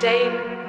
Day.